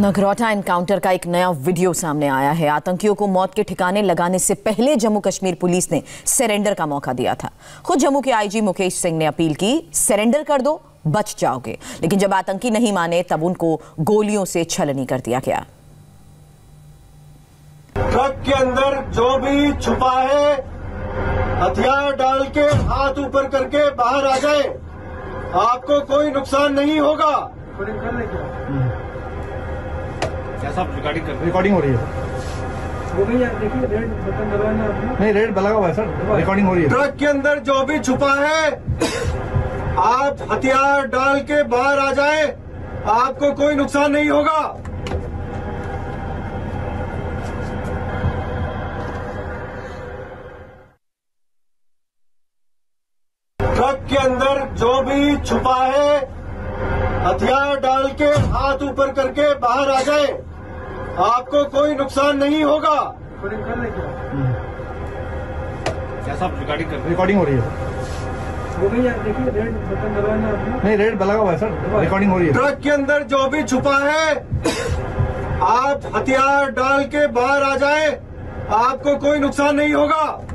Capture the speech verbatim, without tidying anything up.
Nagrota encounter का एक नया वीडियो सामने आया है। आतंकियों को मौत के ठिकाने लगाने से पहले जम्मू कश्मीर पुलिस ने सरेंडर का मौका दिया था। खुद जम्मू के आईजी मुकेश सिंह ने अपील की, सरेंडर कर दो, बच जाओगे। लेकिन जब आतंकी नहीं माने तब उनको गोलियों से छलनी कर दिया गया। ट्रक के अंदर जो भी छुपा है, हथियार डाल के हाथ ऊपर करके बाहर आ जाए, आपको कोई नुकसान नहीं होगा। रिकॉर्डिंग हो रही है, नहीं रेड लगा हुआ है सर, रिकॉर्डिंग हो रही है। ट्रक के अंदर जो भी छुपा है, आप हथियार डाल के बाहर आ जाए, आपको कोई नुकसान नहीं होगा। ट्रक के अंदर जो भी छुपा है, हथियार डाल के हाथ ऊपर करके बाहर आ जाए, आपको कोई नुकसान नहीं होगा। रिकॉर्डिंग हो रही है, नहीं रेड लगा हुआ है सर, रिकॉर्डिंग हो रही है। ट्रक के अंदर जो भी छुपा है, आप हथियार डाल के बाहर आ जाए, आपको कोई नुकसान नहीं होगा।